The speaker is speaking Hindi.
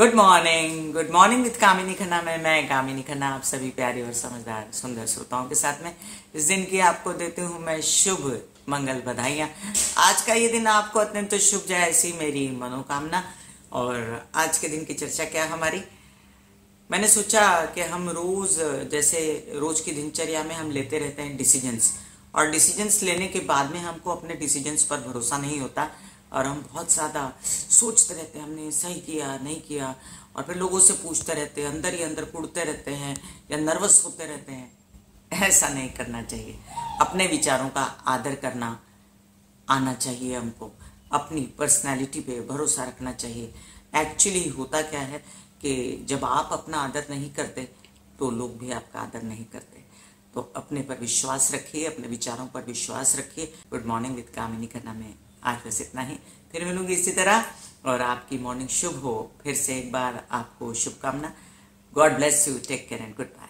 Good morning with Kamini Khanna में मैं कामिनी खन्ना आप सभी प्यारे और समझदार सुंदर श्रोताओं के साथ में इस दिन की आपको देती हूँ मैं शुभ मंगल बधाइयाँ। आज का ये दिन आपको अत्यंत शुभ जाए ऐसी मेरी मनोकामना। और आज के दिन की चर्चा क्या हमारी, मैंने सोचा कि हम रोज जैसे रोज की दिनचर्या में हम लेते रहते हैं डिसीजंस, और डिसीजंस लेने के बाद में हमको अपने डिसीजंस पर भरोसा नहीं होता और हम बहुत ज़्यादा सोचते रहते हैं हमने सही किया नहीं किया, और फिर लोगों से पूछते रहते हैं, अंदर ही अंदर कुड़ते रहते हैं या नर्वस होते रहते हैं। ऐसा नहीं करना चाहिए, अपने विचारों का आदर करना आना चाहिए, हमको अपनी पर्सनालिटी पे भरोसा रखना चाहिए। एक्चुअली होता क्या है कि जब आप अपना आदर नहीं करते तो लोग भी आपका आदर नहीं करते। तो अपने पर विश्वास रखिए, अपने विचारों पर विश्वास रखिए। Good morning with Kamini Khanna में आज बस इतना ही, फिर मिलूंगी इसी तरह, और आपकी मॉर्निंग शुभ हो। फिर से एक बार आपको शुभकामना। God bless you, take care and good bye.